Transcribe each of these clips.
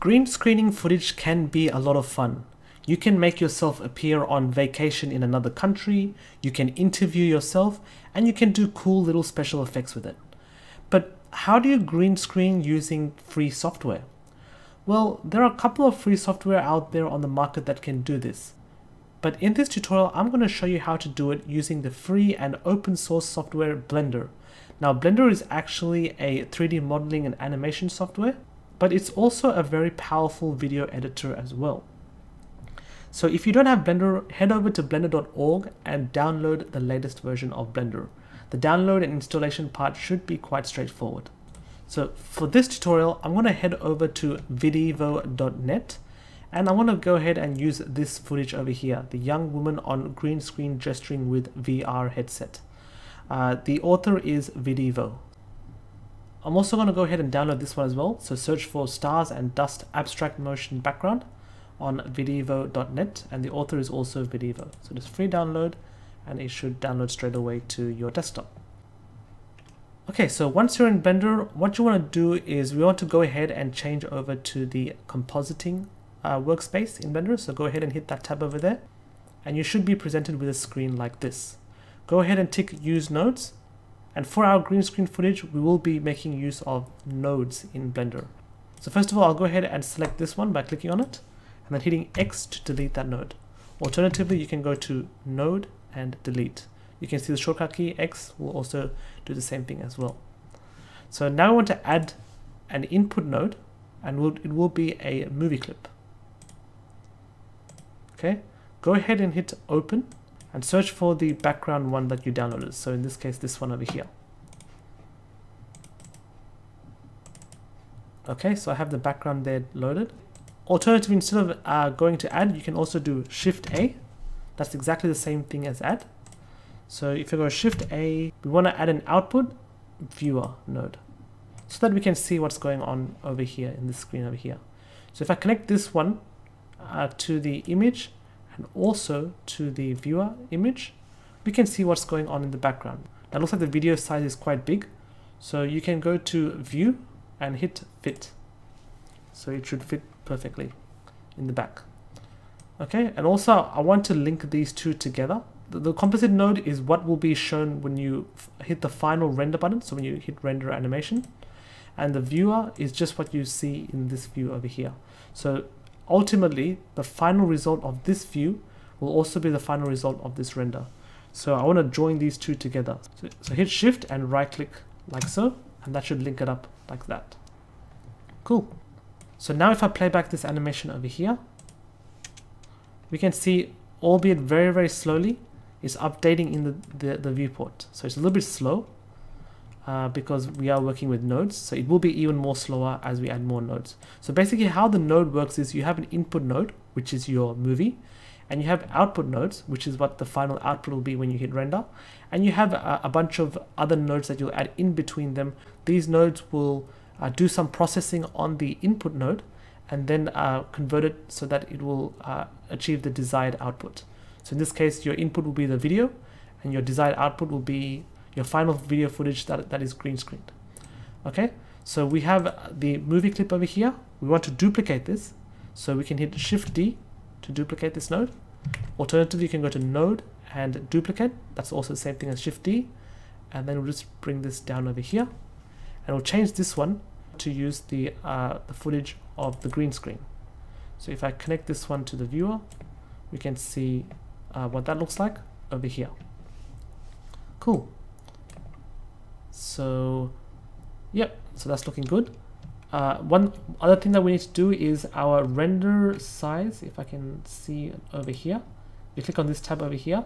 Green screening footage can be a lot of fun. You can make yourself appear on vacation in another country, you can interview yourself, and you can do cool little special effects with it. But how do you green screen using free software? Well, there are a couple of free software out there on the market that can do this. But in this tutorial, I'm going to show you how to do it using the free and open source software Blender. Now, Blender is actually a 3D modeling and animation software, but it's also a very powerful video editor as well. So if you don't have Blender, head over to blender.org and download the latest version of Blender. The download and installation part should be quite straightforward. So for this tutorial, I'm going to head over to Videvo.net and I want to go ahead and use this footage over here, the young woman on green screen gesturing with VR headset. The author is Videvo. I'm also going to go ahead and download this one as well. So search for Stars and Dust Abstract Motion Background on videvo.net, and the author is also Videvo. So just free download and it should download straight away to your desktop. Okay, so once you're in Blender, what you want to do is we want to go ahead and change over to the compositing workspace in Blender. So go ahead and hit that tab over there and you should be presented with a screen like this. Go ahead and tick Use Nodes, and for our green screen footage we will be making use of nodes in Blender. So first of all, I'll go ahead and select this one by clicking on it and then hitting X to delete that node. Alternatively, you can go to Node and Delete. You can see the shortcut key X will also do the same thing as well. So now we want to add an input node, and it will be a movie clip. Okay, go ahead and hit Open and search for the background one that you downloaded. So in this case, this one over here. Okay, so I have the background there loaded. Alternatively, instead of going to add, you can also do Shift A. That's exactly the same thing as add. So if you go Shift A, we want to add an output viewer node so that we can see what's going on over here in the screen over here. So if I connect this one to the image and also to the viewer image, we can see what's going on in the background. Now it looks like the video size is quite big, so you can go to View and hit Fit. So it should fit perfectly in the back. Okay, and also I want to link these two together. The composite node is what will be shown when you hit the final render button, so when you hit render animation, and the viewer is just what you see in this view over here. So ultimately the final result of this view will also be the final result of this render. So I want to join these two together, so hit Shift and right click like so, and that should link it up like that. Cool. So now if I play back this animation over here, we can see, albeit very, very slowly, it's updating in the viewport. So it's a little bit slow because we are working with nodes. So it will be even more slower as we add more nodes. So basically how the node works is you have an input node, which is your movie, and you have output nodes, which is what the final output will be when you hit render. And you have a bunch of other nodes that you'll add in between them. These nodes will do some processing on the input node and then convert it so that it will achieve the desired output. So in this case, your input will be the video and your desired output will be your final video footage that is green screened. Okay, so we have the movie clip over here. We want to duplicate this, so we can hit Shift D to duplicate this node. Alternatively, you can go to Node and Duplicate. That's also the same thing as Shift D. And then we'll just bring this down over here. And we'll change this one to use the footage of the green screen. So if I connect this one to the viewer, we can see what that looks like over here. Cool. So, yep. So that's looking good. One other thing that we need to do is our render size. If I can see over here, you click on this tab over here.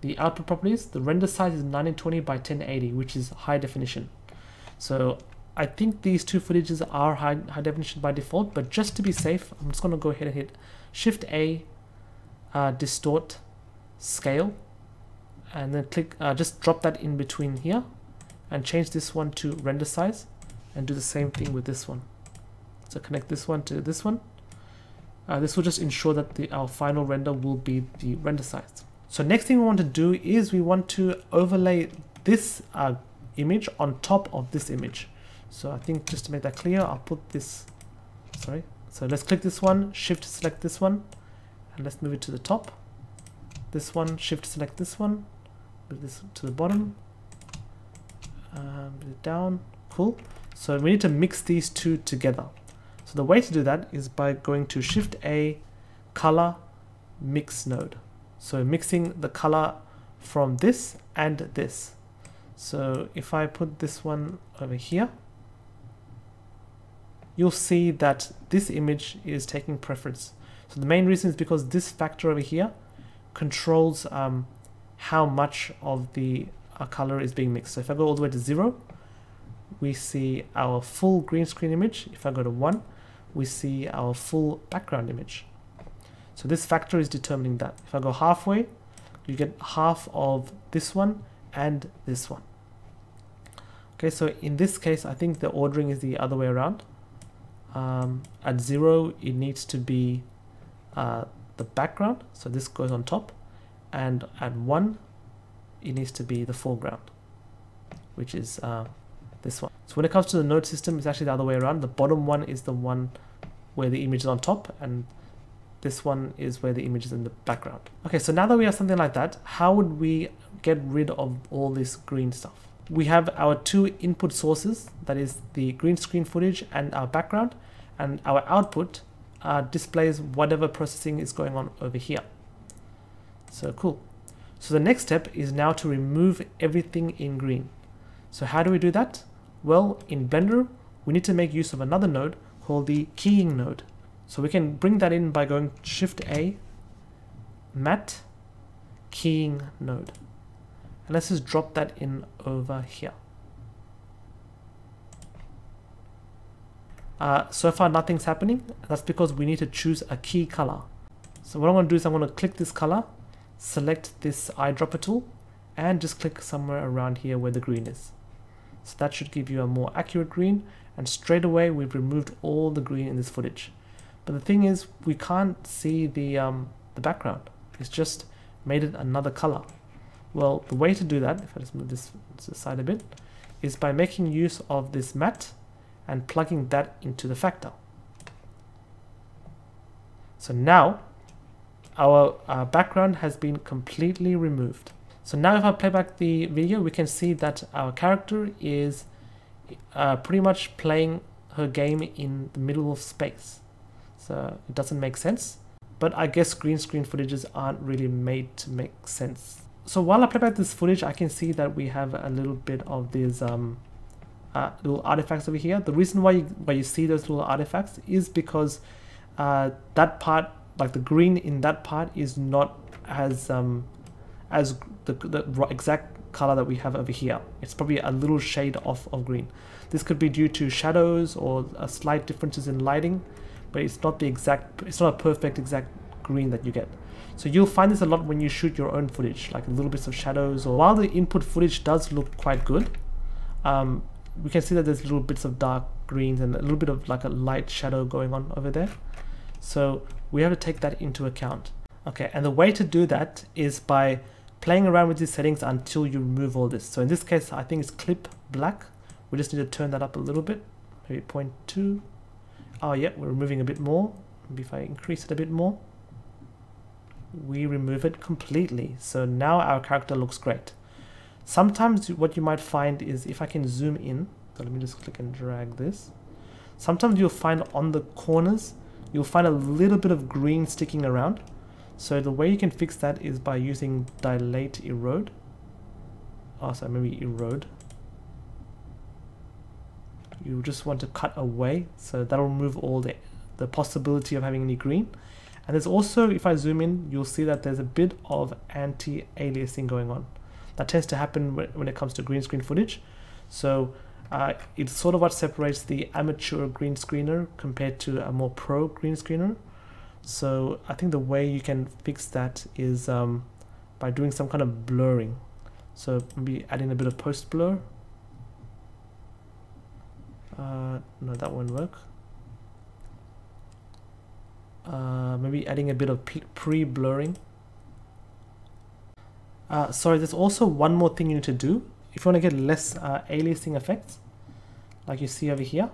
The output properties. The render size is 1920 by 1080, which is high definition. So I think these two footages are high definition by default, but just to be safe, I'm just going to go ahead and hit Shift A, Distort, Scale, and then click, just drop that in between here and change this one to render size and do the same thing with this one. So connect this one to this one. This will just ensure that our final render will be the render size. So next thing we want to do is we want to overlay this image on top of this image. So I think just to make that clear, I'll put this, sorry, So let's click this one, shift select this one, and let's move it to the top. This one, shift select this one, move this to the bottom, move it down. Cool. So we need to mix these two together. So the way to do that is by going to shift A, color, mix node. So mixing the color from this and this. So if I put this one over here, you'll see that this image is taking preference. So the main reason is because this factor over here controls how much of the color is being mixed. So if I go all the way to 0, we see our full green screen image. If I go to 1, we see our full background image. So this factor is determining that. If I go halfway, you get half of this one and this one. Okay, so in this case, I think the ordering is the other way around. At 0, it needs to be the background, so this goes on top, and at 1, it needs to be the foreground, which is this one. So when it comes to the node system, it's actually the other way around. The bottom one is the one where the image is on top, and this one is where the image is in the background. Okay, so now that we have something like that, how would we get rid of all this green stuff? We have our two input sources, that is the green screen footage and our background, and our output displays whatever processing is going on over here. So cool. So the next step is now to remove everything in green. So how do we do that? Well, in Blender, we need to make use of another node called the keying node. So we can bring that in by going Shift A, Matte, Keying Node. And let's just drop that in over here. So far nothing's happening. That's because we need to choose a key color. So what I'm going to do is I'm going to click this color, select this eyedropper tool, and just click somewhere around here where the green is. So that should give you a more accurate green, and straight away we've removed all the green in this footage. But the thing is, we can't see the background. It's just made it another color. Well, the way to do that, if I just move this to the side a bit, is by making use of this matte and plugging that into the factor. So now our background has been completely removed. So now if I play back the video, we can see that our character is pretty much playing her game in the middle of space. So it doesn't make sense, but I guess green screen footages aren't really made to make sense. So while I play back this footage, I can see that we have a little bit of these little artifacts over here. The reason why you see those little artifacts is because that part, like the green in that part, is not as the exact color that we have over here. It's probably a little shade off of green. This could be due to shadows or slight differences in lighting, but it's not the exact, it's not a perfect exact green that you get. So you'll find this a lot when you shoot your own footage, like little bits of shadows. Or while the input footage does look quite good, we can see that there's little bits of dark greens and a little bit of like a light shadow going on over there. So we have to take that into account. Okay, and the way to do that is by playing around with these settings until you remove all this. So in this case, I think it's clip black. We just need to turn that up a little bit, maybe 0.2. Oh yeah, we're removing a bit more. Maybe if I increase it a bit more, we remove it completely. So now our character looks great. Sometimes what you might find is, if I can zoom in, so let me just click and drag this. Sometimes you'll find on the corners, you'll find a little bit of green sticking around. So the way you can fix that is by using dilate erode. Oh, sorry, maybe erode. You just want to cut away, so that'll remove all the possibility of having any green. And there's also, if I zoom in, you'll see that there's a bit of anti-aliasing going on. That tends to happen when it comes to green screen footage. So it's sort of what separates the amateur green screener compared to a more pro green screener. So I think the way you can fix that is by doing some kind of blurring. So maybe adding a bit of post blur. No, that won't work. Maybe adding a bit of pre-blurring. Sorry, there's also one more thing you need to do. If you want to get less aliasing effects, like you see over here,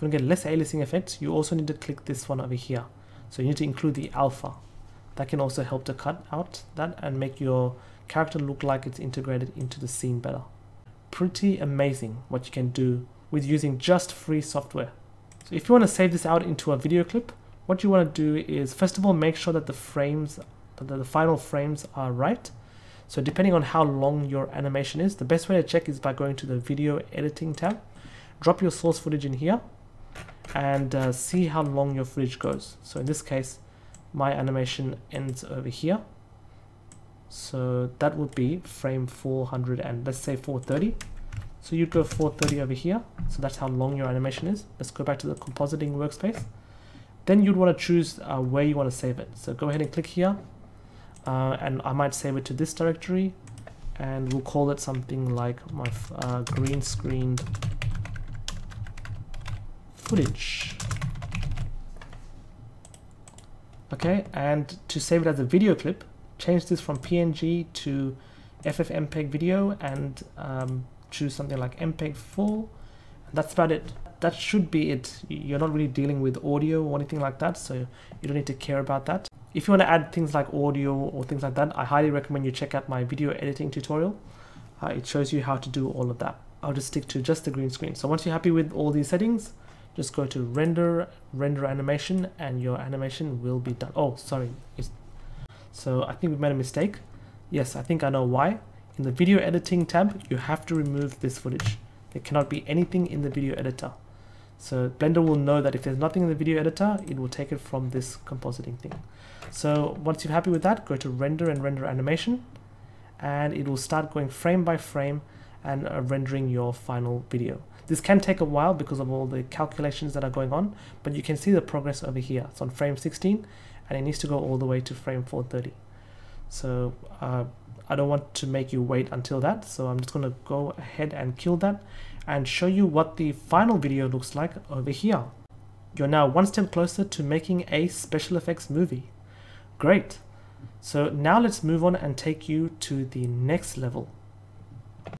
If you want to get less aliasing effect, you also need to click this one over here. So you need to include the alpha. That can also help to cut out that and make your character look like it's integrated into the scene better. Pretty amazing what you can do with using just free software. So if you want to save this out into a video clip, what you want to do is first of all make sure that the final frames are right. So depending on how long your animation is, the best way to check is by going to the video editing tab, drop your source footage in here, and see how long your footage goes. So in this case, my animation ends over here. So that would be frame 400 and let's say 430. So you'd go 430 over here. So that's how long your animation is. Let's go back to the compositing workspace. Then you'd want to choose where you want to save it. So go ahead and click here. And I might save it to this directory. And we'll call it something like my green screened footage. Okay, and to save it as a video clip, change this from PNG to FFmpeg video and choose something like MPEG 4. That's about it. That should be it. You're not really dealing with audio or anything like that, so you don't need to care about that. If you want to add things like audio or things like that, I highly recommend you check out my video editing tutorial. It shows you how to do all of that. I'll just stick to just the green screen. So once you're happy with all these settings, just go to render animation, and your animation will be done. Oh, sorry. So I think we made a mistake. Yes, I think I know why. In the video editing tab, you have to remove this footage. There cannot be anything in the video editor. So Blender will know that if there's nothing in the video editor, it will take it from this compositing thing. So once you're happy with that, go to render and render animation, and it will start going frame by frame and rendering your final video. This can take a while because of all the calculations that are going on, but you can see the progress over here. It's on frame 16 and it needs to go all the way to frame 430. So I don't want to make you wait until that, so I'm just going to go ahead and kill that and show you what the final video looks like over here. You're now one step closer to making a special effects movie. Great! So now let's move on and take you to the next level.